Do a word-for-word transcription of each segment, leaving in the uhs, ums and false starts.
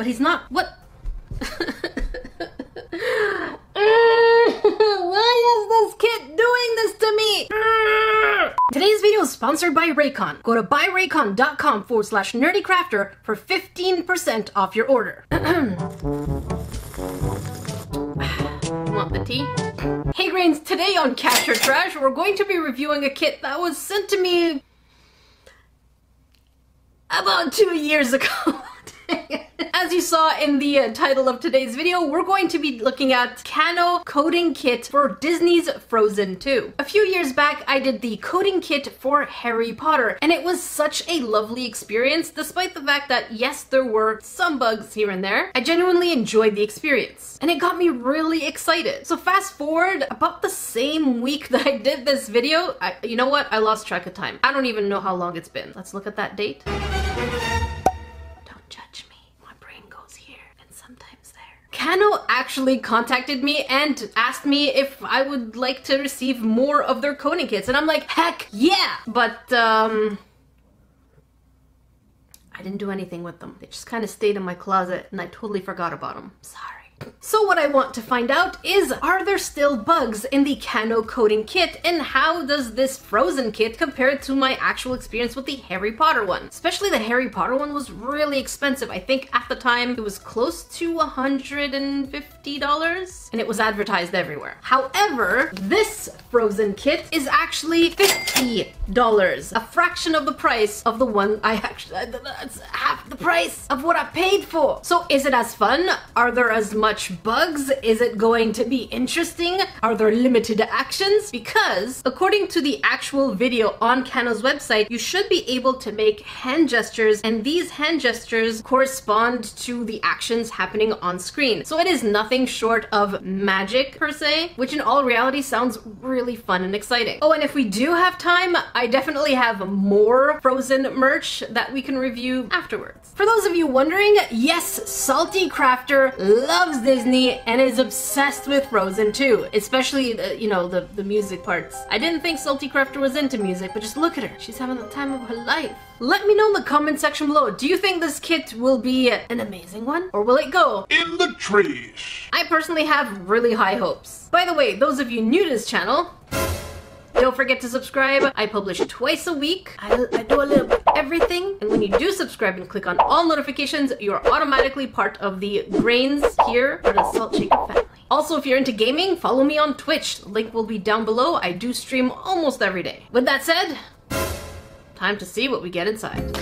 But he's not. What? Why is this kid doing this to me? Today's video is sponsored by Raycon. Go to buyraycon.com forward slash NerdECrafter for fifteen percent off your order. Want the tea? Hey Grains, today on Catch Your Trash, we're going to be reviewing a kit that was sent to me about two years ago. As you saw in the uh, title of today's video, we're going to be looking at Kano coding kit for Disney's Frozen two. A few years back, I did the coding kit for Harry Potter, and it was such a lovely experience, despite the fact that yes, there were some bugs here and there. I genuinely enjoyed the experience, and it got me really excited. So fast forward, about the same week that I did this video, I, you know what? I lost track of time. I don't even know how long it's been. Let's look at that date. Kano actually contacted me and asked me if I would like to receive more of their coding kits, and I'm like, heck yeah! But um, I didn't do anything with them. They just kind of stayed in my closet and I totally forgot about them. Sorry. So what I want to find out is, are there still bugs in the Kano coding kit, and how does this Frozen kit compare to my actual experience with the Harry Potter one? Especially the Harry Potter one was really expensive. I think at the time it was close to one hundred fifty dollars, and it was advertised everywhere. However, this Frozen kit is actually fifty dollars, a fraction of the price of the one I actually, it's half the price of what I paid for. So is it as fun? Are there as much bugs? Is it going to be interesting? Are there limited actions? Because according to the actual video on Kano's website, you should be able to make hand gestures, and these hand gestures correspond to the actions happening on screen. So it is nothing short of magic per se, which in all reality sounds really fun and exciting. Oh, and if we do have time, I definitely have more Frozen merch that we can review afterwards. For those of you wondering, yes, SaltyCrafter loves Disney and is obsessed with Frozen two, especially the, you know, the, the music parts. I didn't think SaltyCrafter was into music, but just look at her. She's having the time of her life. Let me know in the comment section below, do you think this kit will be an amazing one? Or will it go in the trash? I personally have really high hopes. By the way, those of you new to this channel, don't forget to subscribe. I publish twice a week. I, I do a little bit of everything. And when you do subscribe and click on all notifications, you are automatically part of the Grains here for the Salt Shaker family. Also, if you're into gaming, follow me on Twitch. Link will be down below. I do stream almost every day. With that said, time to see what we get inside.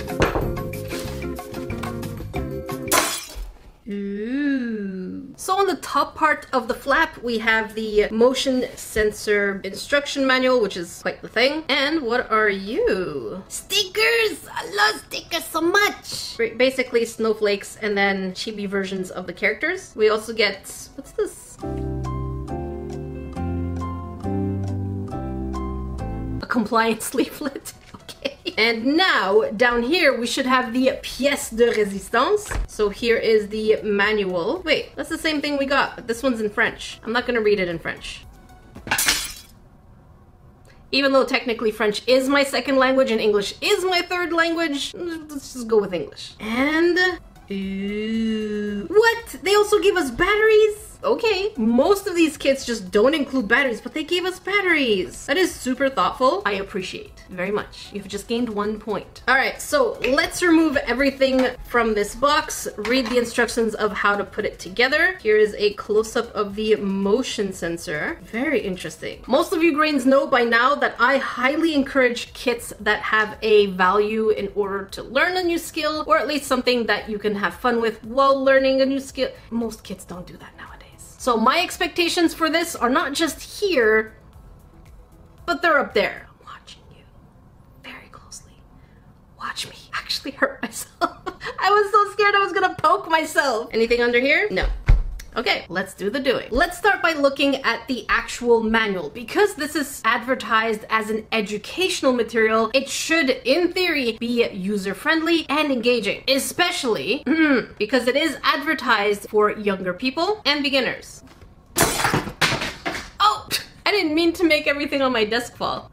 So on the top part of the flap, we have the motion sensor instruction manual, which is quite the thing. And what are you? Stickers! I love stickers so much! Basically snowflakes and then chibi versions of the characters. We also get, what's this? A compliance leaflet. And now, down here, we should have the pièce de résistance. So here is the manual. Wait, that's the same thing we got, but this one's in French. I'm not gonna read it in French. Even though technically French is my second language and English is my third language, let's just go with English. And... ooh. What? They also give us batteries? Okay, most of these kits just don't include batteries, but they gave us batteries. That is super thoughtful. I appreciate very much. You've just gained one point. All right, so let's remove everything from this box, read the instructions of how to put it together. Here is a close-up of the motion sensor. Very interesting. Most of you Grains know by now that I highly encourage kits that have a value in order to learn a new skill, or at least something that you can have fun with while learning a new skill. Most kits don't do that nowadays. So my expectations for this are not just here, but they're up there. I'm watching you very closely. Watch me. I actually hurt myself. I was so scared I was gonna poke myself. Anything under here? No. Okay, let's do the doing. Let's start by looking at the actual manual. Because this is advertised as an educational material, it should, in theory, be user-friendly and engaging. Especially mm, because it is advertised for younger people and beginners. Oh! I didn't mean to make everything on my desk fall.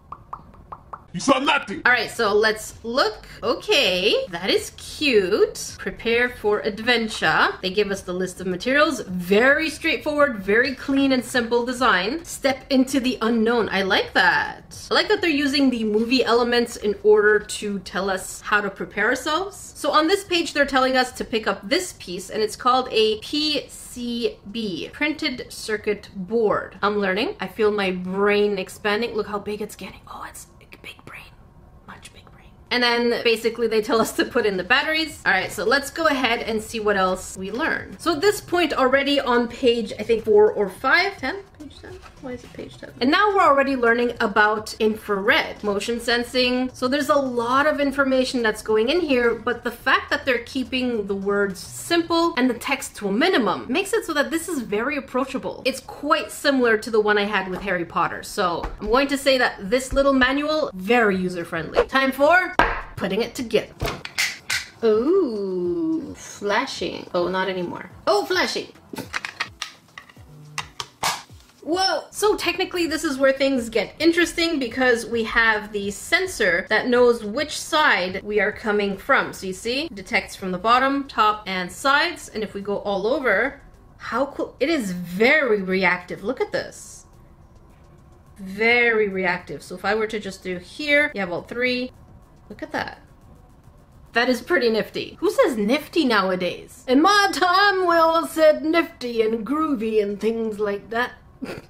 You saw nothing. All right, so let's look. Okay, that is cute. Prepare for adventure. They give us the list of materials. Very straightforward, very clean and simple design. Step into the unknown. I like that. I like that they're using the movie elements in order to tell us how to prepare ourselves. So on this page, they're telling us to pick up this piece, and it's called a P C B, printed circuit board. I'm learning. I feel my brain expanding. Look how big it's getting. Oh, it's big brain. Much big brain. And then basically they tell us to put in the batteries. All right, so let's go ahead and see what else we learn. So at this point already on page, I think four or five, ten? Page ten? Why is it page ten? And now we're already learning about infrared, motion sensing. So there's a lot of information that's going in here, but the fact that they're keeping the words simple and the text to a minimum makes it so that this is very approachable. It's quite similar to the one I had with Harry Potter. So I'm going to say that this little manual, very user-friendly. Time for putting it together. Ooh, flashing. Oh, not anymore. Oh, flashing. Whoa! So technically this is where things get interesting because we have the sensor that knows which side we are coming from. So you see, it detects from the bottom, top, and sides. And if we go all over, how cool. It is very reactive. Look at this. Very reactive. So if I were to just do here, you have all three. Look at that. That is pretty nifty. Who says nifty nowadays? In my time, we all said nifty and groovy and things like that.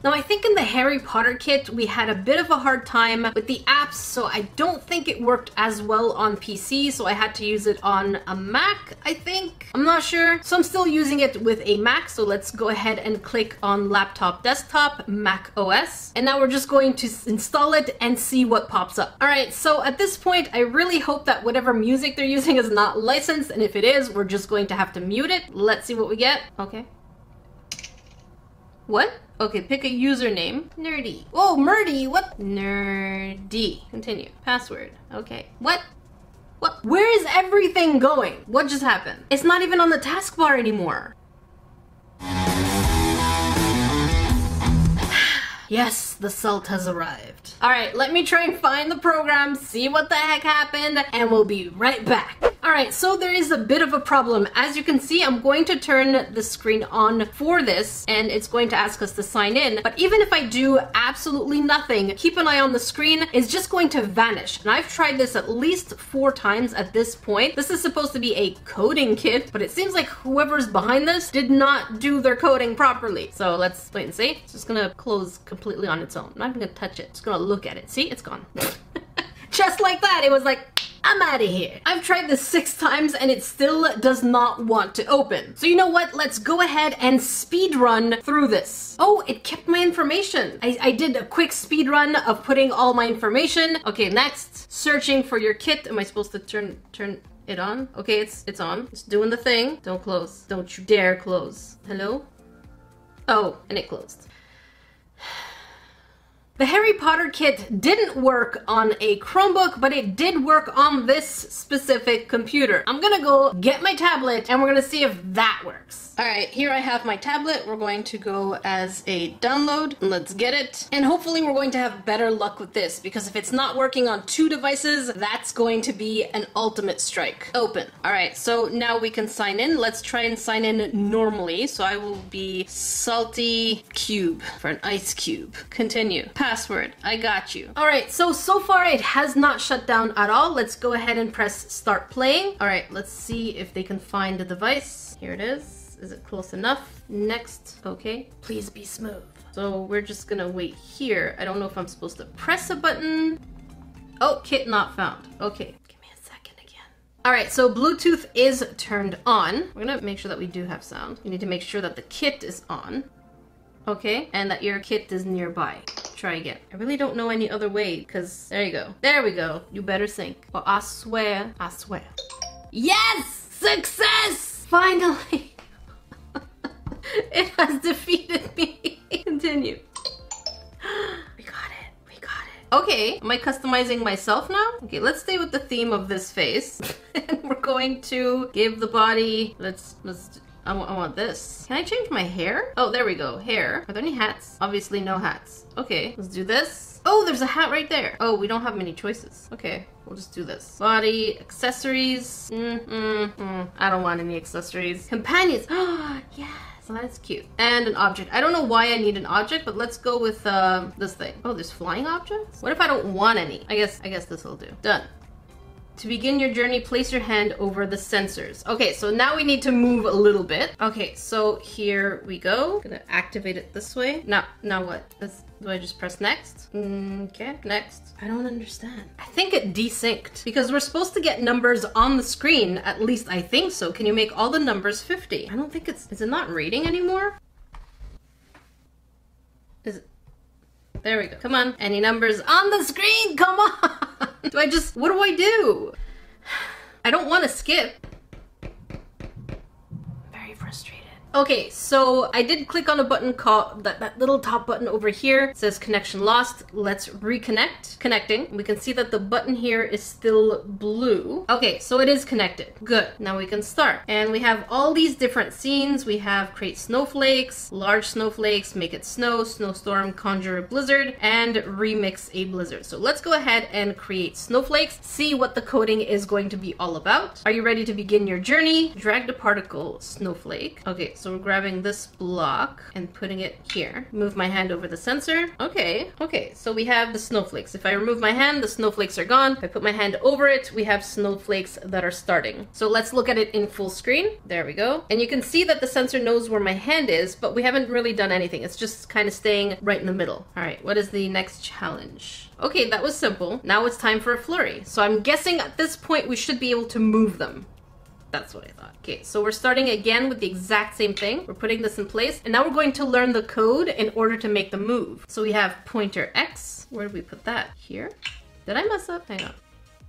Now, I think in the Harry Potter kit, we had a bit of a hard time with the apps, so I don't think it worked as well on P C, so I had to use it on a Mac, I think. I'm not sure. So I'm still using it with a Mac, so let's go ahead and click on laptop, desktop, Mac O S. And now we're just going to install it and see what pops up. All right, so at this point, I really hope that whatever music they're using is not licensed, and if it is, we're just going to have to mute it. Let's see what we get. Okay. What? Okay, pick a username. Nerdy. Oh, Nerdy, what? Nerdy. Continue. Password. Okay. What? What? Where is everything going? What just happened? It's not even on the taskbar anymore. Yes, the salt has arrived. All right, let me try and find the program, see what the heck happened, and we'll be right back. All right, so there is a bit of a problem. As you can see, I'm going to turn the screen on for this, and it's going to ask us to sign in. But even if I do absolutely nothing, keep an eye on the screen, it's just going to vanish. And I've tried this at least four times at this point. This is supposed to be a coding kit, but it seems like whoever's behind this did not do their coding properly. So let's wait and see. It's just gonna close completely on its own. I'm not even gonna touch it. Just gonna look at it. See, it's gone. Just like that, it was like, I'm out of here. I've tried this six times and it still does not want to open. So you know what? Let's go ahead and speed run through this. Oh, it kept my information. I, I did a quick speed run of putting all my information. Okay, next, searching for your kit. Am I supposed to turn turn it on? Okay, it's it's on. It's doing the thing. Don't close. Don't you dare close. Hello? Oh, and it closed. The Harry Potter kit didn't work on a Chromebook, but it did work on this specific computer. I'm gonna go get my tablet and we're gonna see if that works. All right, here I have my tablet. We're going to go as a download. Let's get it. And hopefully we're going to have better luck with this because if it's not working on two devices, that's going to be an ultimate strike. Open. All right, so now we can sign in. Let's try and sign in normally. So I will be salty cube for an ice cube. Continue. Password. I got you. All right, so so far it has not shut down at all. Let's go ahead and press start playing. All right, let's see if they can find the device. Here it is. Is it close enough? Next. Okay. Please be smooth. So we're just gonna wait here. I don't know if I'm supposed to press a button. Oh, kit not found. Okay. Give me a second again. All right, so Bluetooth is turned on. We're gonna make sure that we do have sound. You need to make sure that the kit is on. Okay, and that your kit is nearby. Try again. I really don't know any other way because there you go. There we go. You better sync. Well, I swear. I swear. Yes! Success! Finally! It has defeated me. Continue. We got it. We got it. Okay. Am I customizing myself now? Okay, let's stay with the theme of this face. And we're going to give the body... Let's... let's I, w I want this. Can I change my hair? Oh, there we go. Hair. Are there any hats? Obviously no hats. Okay, let's do this. Oh, there's a hat right there. Oh, we don't have many choices. Okay, we'll just do this. Body, accessories. Mm, mm, mm. I don't want any accessories. Companions. Oh, yeah. So that's cute. And an object. I don't know why I need an object, but let's go with uh, this thing. Oh, there's flying objects? What if I don't want any? I guess I guess this will do. Done. To begin your journey, place your hand over the sensors. Okay, so now we need to move a little bit. Okay, so here we go. Gonna activate it this way. Now, now what? This, do I just press next? Okay, next. I don't understand. I think it desynced because we're supposed to get numbers on the screen. At least I think so. Can you make all the numbers fifty? I don't think it's, is it not reading anymore? Is it? There we go. Come on. Any numbers on the screen? Come on. Do I just, what do I do? I don't want to skip. Very frustrated. Okay, so I did click on a button called, that, that little top button over here. It says connection lost. Let's reconnect. Connecting. We can see that the button here is still blue. Okay, so it is connected. Good. Now we can start. And we have all these different scenes. We have create snowflakes, large snowflakes, make it snow, snowstorm, conjure a blizzard, and remix a blizzard. So let's go ahead and create snowflakes. See what the coding is going to be all about. Are you ready to begin your journey? Drag the particle snowflake. Okay, so So we're grabbing this block and putting it here. Move my hand over the sensor. Okay, okay, so we have the snowflakes. If I remove my hand, the snowflakes are gone. If I put my hand over it, we have snowflakes that are starting. So let's look at it in full screen. There we go. And you can see that the sensor knows where my hand is, but we haven't really done anything. It's just kind of staying right in the middle. All right, what is the next challenge? Okay, that was simple. Now it's time for a flurry. So I'm guessing at this point we should be able to move them. That's what I thought. Okay, so we're starting again with the exact same thing. We're putting this in place, and now we're going to learn the code in order to make the move. So we have pointer X. Where did we put that? Here? Did I mess up? Hang on.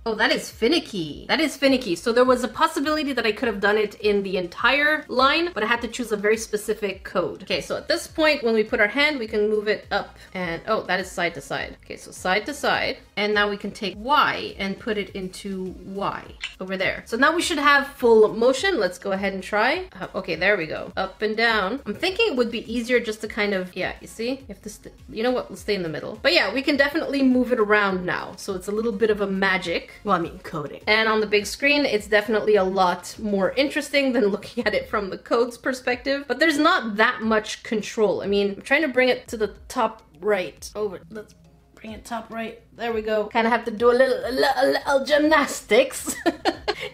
Oh, that is finicky. That is finicky. So there was a possibility that I could have done it in the entire line, but I had to choose a very specific code. Okay, so at this point, when we put our hand, we can move it up and, oh, that is side to side. Okay, so side to side. And now we can take Y and put it into Y over there. So now we should have full motion. Let's go ahead and try. Uh, okay, there we go. Up and down. I'm thinking it would be easier just to kind of, yeah, you see? If this, you know what? We'll stay in the middle. But yeah, we can definitely move it around now. So it's a little bit of a magic. Well, I mean coding. And on the big screen, it's definitely a lot more interesting than looking at it from the code's perspective, but there's not that much control. I mean, I'm trying to bring it to the top right. Over. Let's bring it top right. There we go. Kind of have to do a little, a little, a little gymnastics.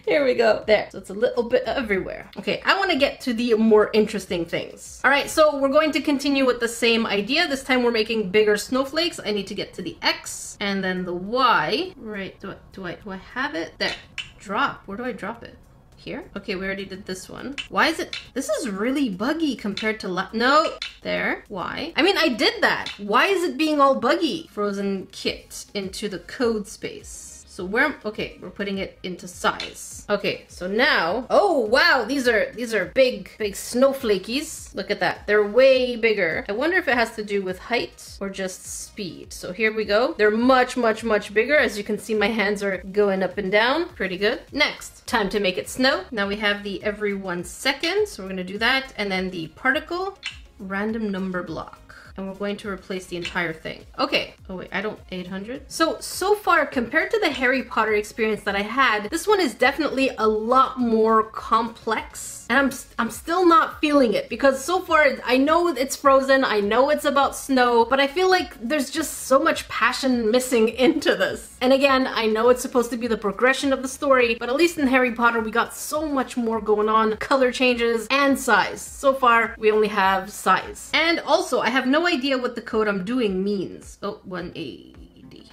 Here we go. There. So it's a little bit everywhere. Okay, I want to get to the more interesting things. All right, so we're going to continue with the same idea. This time we're making bigger snowflakes. I need to get to the X and then the Y. Right, do I, do I, do I have it? There. Drop. Where do I drop it? Here? Okay, we already did this one. Why is it? This is really buggy compared to la- No. There. Why? I mean, I did that. Why is it being all buggy? Frozen kit into the code space. So where, okay, we're putting it into size. Okay, so now, oh wow, these are these are big, big snowflakies. Look at that, they're way bigger. I wonder if it has to do with height or just speed. So here we go. They're much, much, much bigger. As you can see, my hands are going up and down. Pretty good. Next, time to make it snow. Now we have the every one second, so we're gonna do that. And then the particle, random number block. And we're going to replace the entire thing. Okay. Oh wait, I don't, eight hundred? So, so far, compared to the Harry Potter experience that I had, this one is definitely a lot more complex. And I'm, I'm still not feeling it because so far, I know it's Frozen, I know it's about snow, but I feel like there's just so much passion missing into this. And again, I know it's supposed to be the progression of the story, but at least in Harry Potter, we got so much more going on, color changes and size. So far, we only have size. And also, I have no idea what the code I'm doing means. Oh, one eighty.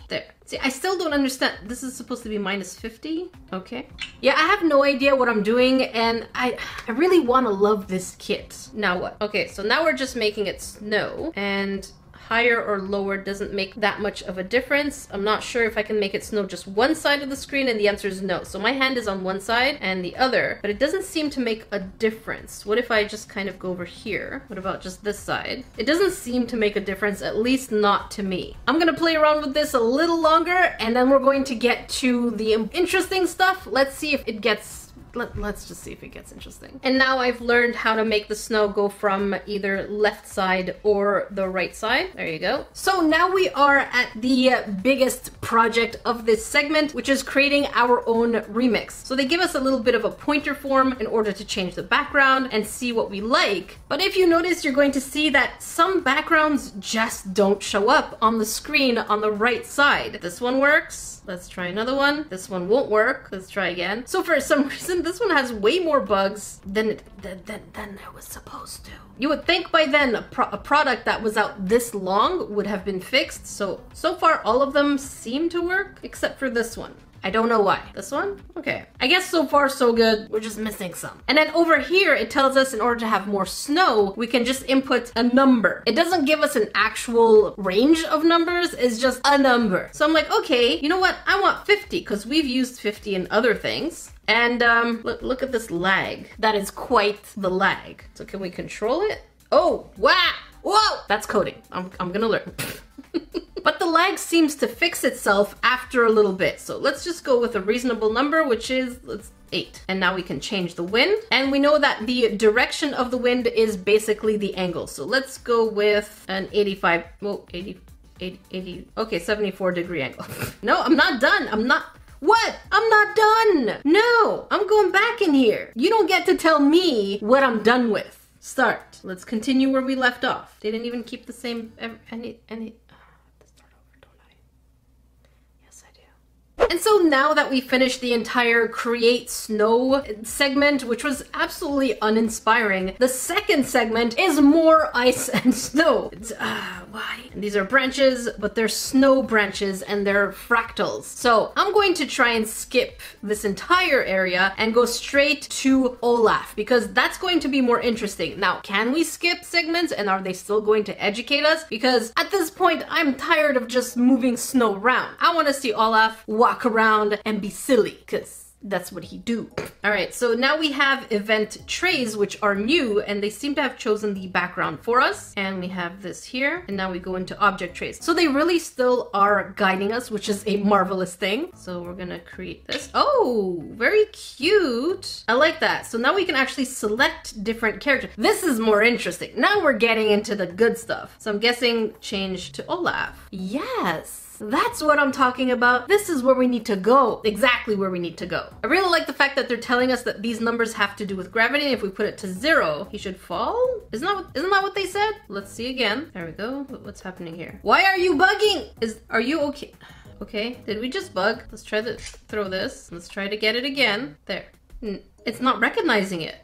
There. See, I still don't understand. This is supposed to be minus fifty? Okay. Yeah, I have no idea what I'm doing, and I I really want to love this kit. Now what? Okay, so now we're just making it snow, and higher or lower doesn't make that much of a difference. I'm not sure if I can make it snow just one side of the screen, and the answer is no. So my hand is on one side and the other, but it doesn't seem to make a difference. What if I just kind of go over here? What about just this side? It doesn't seem to make a difference, at least not to me. I'm gonna play around with this a little longer, and then we're going to get to the interesting stuff. Let's see if it gets let, let's just see if it gets interesting. And now I've learned how to make the snow go from either left side or the right side. There you go. So now we are at the biggest project of this segment, which is creating our own remix. So they give us a little bit of a pointer form in order to change the background and see what we like. But if you notice, you're going to see that some backgrounds just don't show up on the screen on the right side. This one works. Let's try another one. This one won't work. Let's try again. So for some reason, this one has way more bugs than it, than, than, than it was supposed to. You would think by then a, pro a product that was out this long would have been fixed. So, so far all of them seem to work except for this one. I don't know why. This one? Okay. I guess so far so good. We're just missing some. And then over here, it tells us in order to have more snow, we can just input a number. It doesn't give us an actual range of numbers. It's just a number. So I'm like, okay, you know what? I want fifty because we've used fifty in other things. And um, look, look at this lag. That is quite the lag. So can we control it? Oh, wow. Whoa. That's coding. I'm, I'm gonna learn. But the lag seems to fix itself after a little bit. So let's just go with a reasonable number, which is, let's eight. And now we can change the wind. And we know that the direction of the wind is basically the angle. So let's go with an eighty-five, whoa, eighty, eighty, eighty, okay, seventy-four degree angle. No, I'm not done. I'm not, what? I'm not done. No, I'm going back in here. You don't get to tell me what I'm done with. Start. Let's continue where we left off. They didn't even keep the same, any, any, And so now that we finished the entire create snow segment, which was absolutely uninspiring, the second segment is more ice and snow. It's, uh, why? And these are branches, but they're snow branches and they're fractals. So I'm going to try and skip this entire area and go straight to Olaf because that's going to be more interesting. Now, can we skip segments and are they still going to educate us? Because at this point, I'm tired of just moving snow around. I want to see Olaf walk around and be silly because that's what he do. All right, so now we have event trays, which are new, and they seem to have chosen the background for us. And we have this here, and now we go into object trays. So they really still are guiding us, which is a marvelous thing. So we're gonna create this. Oh, very cute. I like that. So now we can actually select different characters. This is more interesting. Now we're getting into the good stuff. So I'm guessing change to Olaf. Yes. That's what I'm talking about. This is where we need to go. Exactly where we need to go. I really like the fact that they're telling us that these numbers have to do with gravity. And if we put it to zero, he should fall. Isn't that, isn't that what they said? Let's see again. There we go. What's happening here? Why are you bugging? Is, are you okay? Okay. Did we just bug? Let's try to throw this. Let's try to get it again. There. It's not recognizing it.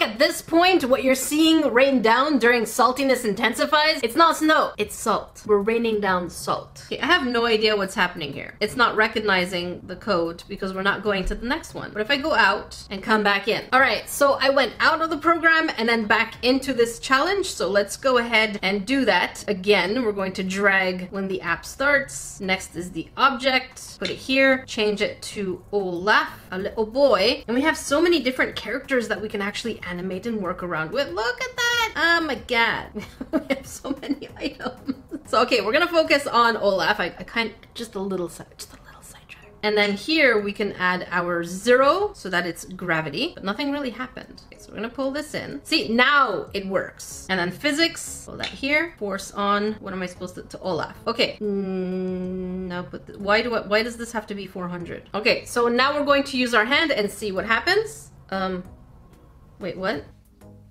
At this point, what you're seeing rain down during saltiness intensifies, it's not snow, it's salt. We're raining down salt. Okay, I have no idea what's happening here. It's not recognizing the code because we're not going to the next one. But if I go out and come back in. All right, so I went out of the program and then back into this challenge. So let's go ahead and do that. Again, we're going to drag when the app starts. Next is the object. Put it here, change it to Olaf, a little boy. And we have so many different characters that we can actually animate. Made and work around with. Look at that! Oh my god. We have so many items. So okay, we're gonna focus on Olaf. I, I kind of, just a little side, just a little sidetrack. And then here we can add our zero so that it's gravity, but nothing really happened. Okay, so we're gonna pull this in. See, now it works. And then physics, pull that here, force on, what am I supposed to, to Olaf? Okay, mm, now put, the, why do I, why does this have to be four hundred? Okay, so now we're going to use our hand and see what happens. Um, Wait, what?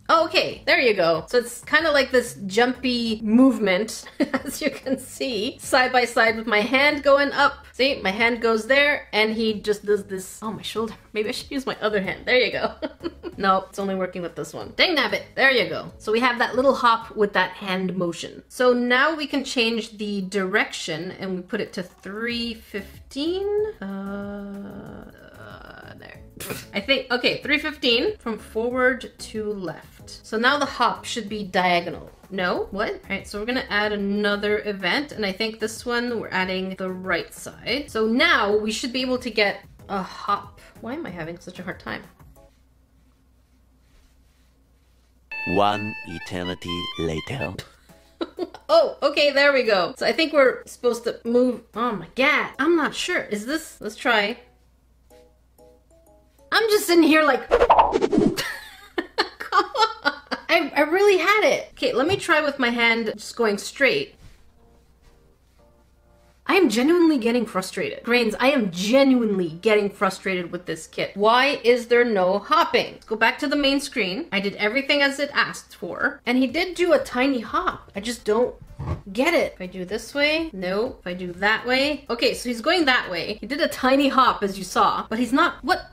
Oh, okay, there you go. So it's kind of like this jumpy movement, as you can see, side by side with my hand going up. See, my hand goes there, and he just does this. Oh, my shoulder. Maybe I should use my other hand. There you go. No, it's only working with this one. Dang nabbit. There you go. So we have that little hop with that hand motion. So now we can change the direction, and we put it to three fifteen. Uh... There. I think, okay, three fifteen from forward to left. So now the hop should be diagonal. No? What? All right, so we're gonna add another event, and I think this one we're adding the right side. So now we should be able to get a hop. Why am I having such a hard time? One eternity later. Oh, okay, there we go. So I think we're supposed to move. Oh my god, I'm not sure. Is this? Let's try. I'm just in here like... Come on. I, I really had it. Okay, let me try with my hand just going straight. I am genuinely getting frustrated. Grains, I am genuinely getting frustrated with this kit. Why is there no hopping? Let's go back to the main screen. I did everything as it asked for. And he did do a tiny hop. I just don't get it. If I do this way, no. If I do that way. Okay, so he's going that way. He did a tiny hop as you saw, but he's not, what?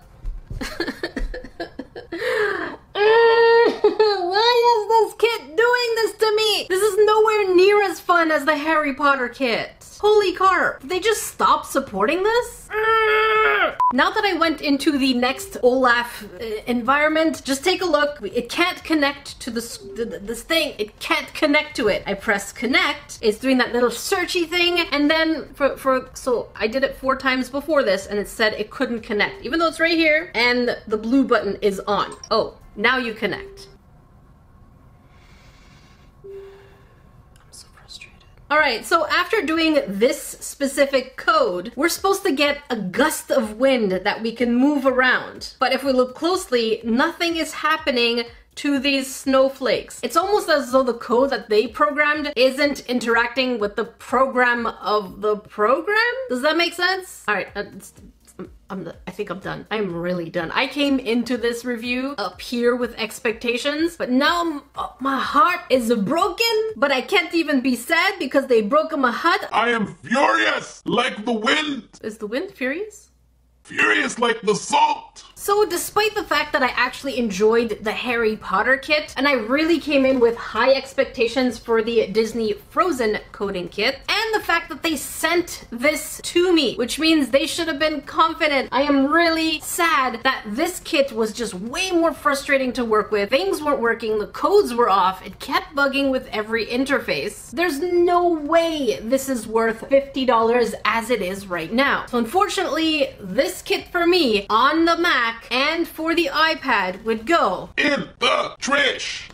Why is this kit doing this to me? This is nowhere near as fun as the Harry Potter kit. Holy carp, they just stopped supporting this? Now that I went into the next Olaf uh, environment, just take a look. It can't connect to this, this thing. It can't connect to it. I press connect. It's doing that little searchy thing. And then for, for, so I did it four times before this and it said it couldn't connect, even though it's right here and the blue button is on. Oh, now you connect. All right, so after doing this specific code, we're supposed to get a gust of wind that we can move around. But if we look closely, nothing is happening to these snowflakes. It's almost as though the code that they programmed isn't interacting with the program of the program? Does that make sense? All right. Uh, I'm, I think I'm done. I'm really done. I came into this review up here with expectations, but now I'm, oh, my heart is broken, but I can't even be sad because they broke my heart. I am furious like the wind. Is the wind furious? Furious like the salt. So despite the fact that I actually enjoyed the Harry Potter kit, and I really came in with high expectations for the Disney Frozen coding kit, and the fact that they sent this to me, which means they should have been confident, I am really sad that this kit was just way more frustrating to work with. Things weren't working, the codes were off, it kept bugging with every interface. There's no way this is worth fifty dollars as it is right now. So unfortunately, this kit for me on the Mac and for the iPad would go in the trash.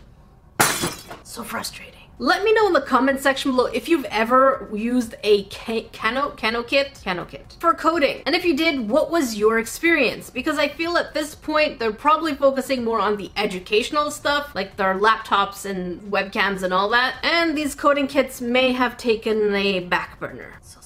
So frustrating. Let me know in the comment section below if you've ever used a Kano, Kano kit, Kano kit for coding. And if you did, what was your experience? Because I feel at this point, they're probably focusing more on the educational stuff, like their laptops and webcams and all that. And these coding kits may have taken a back burner. So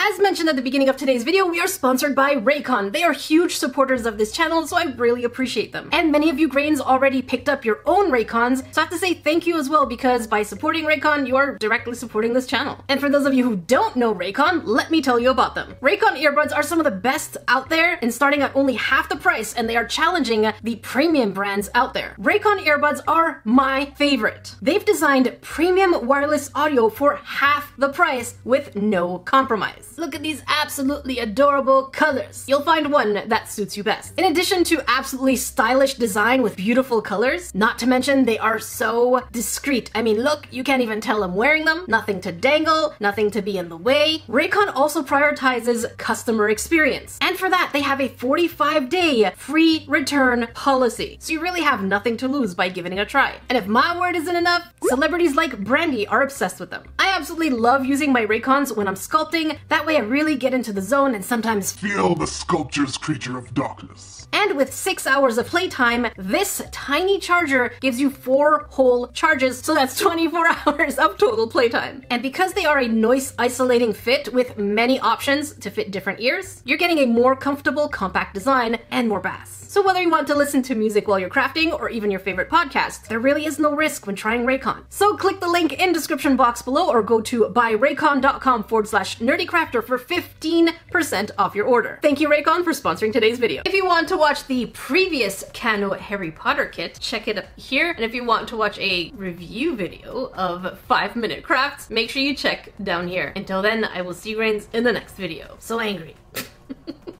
as mentioned at the beginning of today's video, we are sponsored by Raycon. They are huge supporters of this channel, so I really appreciate them. And many of you Grains already picked up your own Raycons, so I have to say thank you as well, because by supporting Raycon, you are directly supporting this channel. And for those of you who don't know Raycon, let me tell you about them. Raycon earbuds are some of the best out there and starting at only half the price, and they are challenging the premium brands out there. Raycon earbuds are my favorite. They've designed premium wireless audio for half the price with no compromise. Look at these absolutely adorable colors. You'll find one that suits you best. In addition to absolutely stylish design with beautiful colors, not to mention they are so discreet. I mean, look, you can't even tell I'm wearing them. Nothing to dangle, nothing to be in the way. Raycon also prioritizes customer experience. And for that, they have a forty-five day free return policy. So you really have nothing to lose by giving it a try. And if my word isn't enough, celebrities like Brandy are obsessed with them. I absolutely love using my Raycons when I'm sculpting. That way I really get into the zone and sometimes feel the sculpture's creature of darkness. And with six hours of playtime, this tiny charger gives you four whole charges, so that's twenty-four hours of total playtime. And because they are a noise isolating fit with many options to fit different ears, you're getting a more comfortable, compact design and more bass. So whether you want to listen to music while you're crafting or even your favorite podcast, there really is no risk when trying Raycon. So click the link in description box below or go to buyraycon.com forward slash NerdECrafter for fifteen percent off your order. Thank you Raycon for sponsoring today's video. If you want to watch the previous Kano Harry Potter kit, check it up here. And if you want to watch a review video of five minute crafts, make sure you check down here. Until then, I will see you Grains in the next video. So angry.